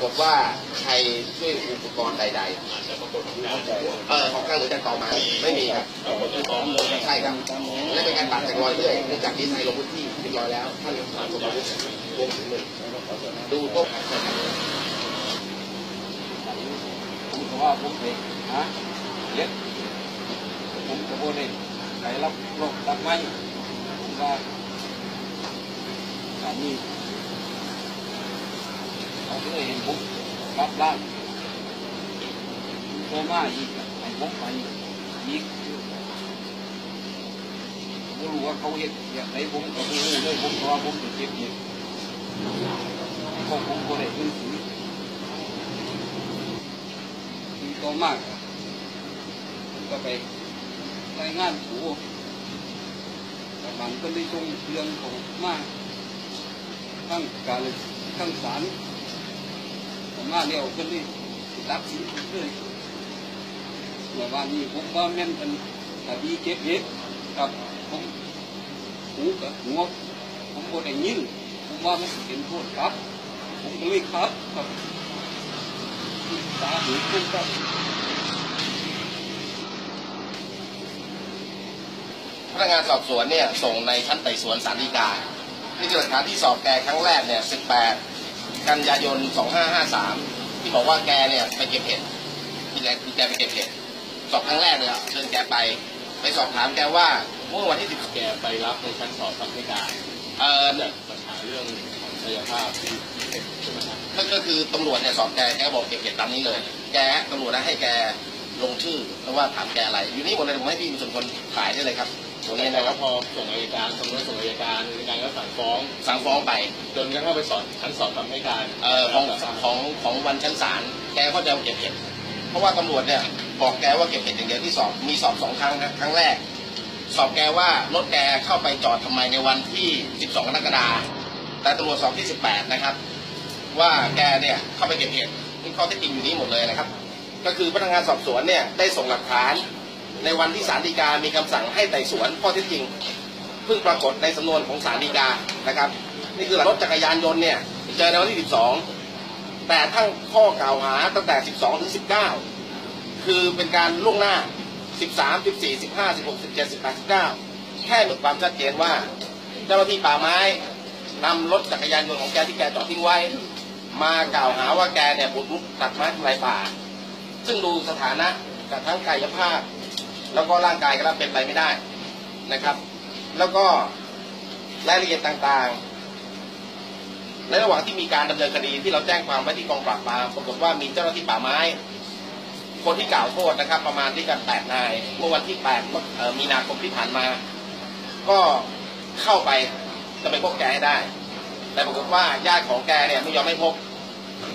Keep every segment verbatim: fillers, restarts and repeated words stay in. ากฏว่าใครด้วยอุปกรณ์ใดๆเออของการหัวใจต่อมาไม่มีครับใช่ครับและเป็นการตัดจากรอยเรื่อยเนื่องจากที่ในลงพื้นที่เป็นรอยแล้วถ้าเราตัดจากรอยรวมถึงเลยดูพวกผมบอกว่าผมเองฮะเล็กผมจะพูดเองไหนรับโลกตัดไม้ผมว่าสามีเขาเคยเห็นผมรับร่างโทรมาอีกไอ้ผมไปอีกผมรู้ว่าเขาเห็นอยากไหนผมก็ไม่รู้เลยผมเพราะว่าผมเจ็บเองเขาผมก็ได้ขึ้นสูงมีโตมากผมก็ไปรายงานถูแต่บางก็ได้ชงเรื่องของมากทั้งการทั้งสารผมมาเดียวก็ได้รับสินด้วยเมื่อวานนี้ผมว่าแม่นเป็นแต่ดีเก็บเยอะกับผมหูกับหัวผมก็ได้ยินผมว่าไม่เป็นโทษครับผมก็เลยครับกับตาหูคุ้มกับพนักงานสอบสวนเนี่ยส่งในชั้นไต่สวนศาลฎีกาในหลักฐานที่สอบแกครั้งแรกเนี่ยสิบแปดกันยายนสองห้าห้าสามที่บอกว่าแกเนี่ยไปเก็บเห็ดที่แรกที่แกไปเก็บเห็ดสอบครั้งแรกเนี่ยเชิญแกไปไปสอบถามแกว่าเมื่อวันที่สิบแกไปรับในชั้นสอบสัมภาษณ์เอ่อปัญหาเรื่องของศักยภาพที่เก็บใช่ไหมครับนั่นก็คือตำรวจเนี่ยสอบแกแกบอกเก็บเห็ดตามนี้เลยแกตำรวจนะให้แกลงชื่อแล้วว่าถามแกอะไรอยู่นี่หมดเลยผมให้พี่เป็นส่วนคนขายได้เลยครับตรงนี้นะครับพอส่งอัยการสำนวนส่งอัยการอัยการก็สั่งฟ้องสั่งฟ้องไปจนกระทั่งไปสอบชั้นสอบคำให้การเอ่อของของของวันชั้นศาลแกก็จะเก็บเห็ดเพราะว่าตำรวจเนี่ยบอกแกว่าเก็บเห็ดอย่างเดียวที่สอบมีสอบสองครั้งนะครั้งแรกสอบแกว่ารถแกเข้าไปจอดทำไมในวันที่สิบสองกรกฎาคมแต่ตำรวจสอบที่สิบแปดนะครับว่าแกเนี่ยเข้าไปเก็บเห็ดนี่ข้อเท็จจริงอยู่นี้หมดเลยนะครับก็คือพนักงานสอบสวนเนี่ยได้ส่งหลักฐานในวันที่ศาลฎีกามีคำสั่งให้ไต่สวนข้อเท็จจริงเพิ่งปรากฏในสำนวนของศาลฎีกานะครับนี่คือรถจักรยานยนต์เนี่ยเจอในวันที่สิบสองแต่ทั้งข้อกล่าวหาตั้งแต่สิบสองถึงสิบเก้าคือเป็นการล่วงหน้าสิบสาม สิบสี่ สิบห้า สิบหก สิบเจ็ด สิบแปด สิบเก้าแค่มีความชัดเจนว่าเจ้าหน้าที่ป่าไม้นำรถจักรยานยนต์ของแกที่แกจอดทิ้งไว้มากล่าวหาว่าแกเนี่ยบุกรุกตัดไม้ทำลายป่าซึ่งดูสถานะกับทั้งกายภาพแล้วก็ร่างกายก็รับเป็นไปไม่ได้นะครับแล้วก็รายละเอียดต่างๆในระหว่างที่มีการดำเนินคดีที่เราแจ้งความไว้ที่กองปราบปรามปรากฏว่ามีเจ้าหน้าที่ป่าไม้คนที่กล่าวโทษนะครับประมาณที่กันแปดนายเมื่อวันที่แปดมีนาคมที่ผ่านมาก็เข้าไปจะไปพบแกให้ได้แต่ปรากฏว่าญาติของแกเนี่ยไม่ยอมให้พบ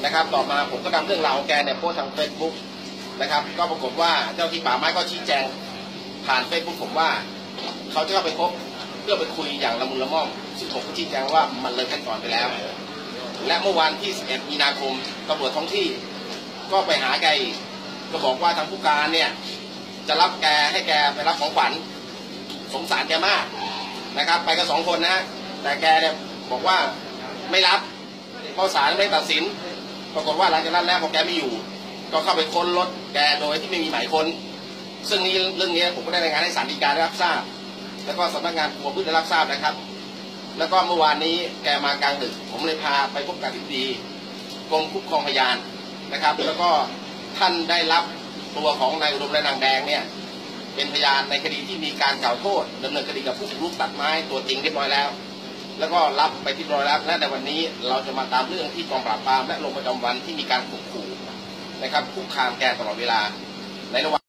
นะครับต่อมาผมก็นำเรื่องราวของแกเนี่ยโพสทางเฟซบุ๊กนะครับก็ปรากฏว่าเจ้าที่ป่าไม้ก็ชี้แจงผ่านเฟซบุ๊กผมว่าเขาจะเข้าไปพบเพื่อไปคุยอย่างละมุนละม่อมซึ่งผมก็ชี้แจงว่ามันเลยขั้นตอนไปแล้วและเมื่อวันที่สิบเอ็ดมีนาคมตำรวจท้องที่ก็ไปหาแกก็บอกว่าทางผู้การเนี่ยจะรับแกให้แกไปรับของขวัญสงสารแกมากนะครับไปกันสองคนนะแต่แกเนี่ยบอกว่าไม่รับเพราะศาลไม่ตัดสินปรากฏว่าหลังจากนั้นแล้วพอแกไม่อยู่ก็เข้าไปค้นรถแกโดยที่ไม่มีหมายค้นซึ่งนี้เรื่องนี้ผมก็ได้รายงานให้ศาลฎีกาได้รับทราบแล้วก็สำนักงานควบคุมได้รับทราบนะครับแล้วก็เมื่อวานนี้แกมากลางดึกผมเลยพาไปพบกับอธิบดีกรมคุ้มครองพยานนะครับแล้วก็ท่านได้รับตัวของนายอุดมและนางแดงเนี่ยเป็นพยานในคดีที่มีการกล่าวโทษดำเนินคดีกับผู้บุกรุกตัดไม้ตัวจริงเรียบร้อยแล้วแล้วก็รับไปที่ร้อยแล้วและในวันนี้เราจะมาตามเรื่องที่กองปราบปรามและลงประจำวันที่มีการข่มขู่นะครับคุกคามแกตลอดเวลาในระหว่าง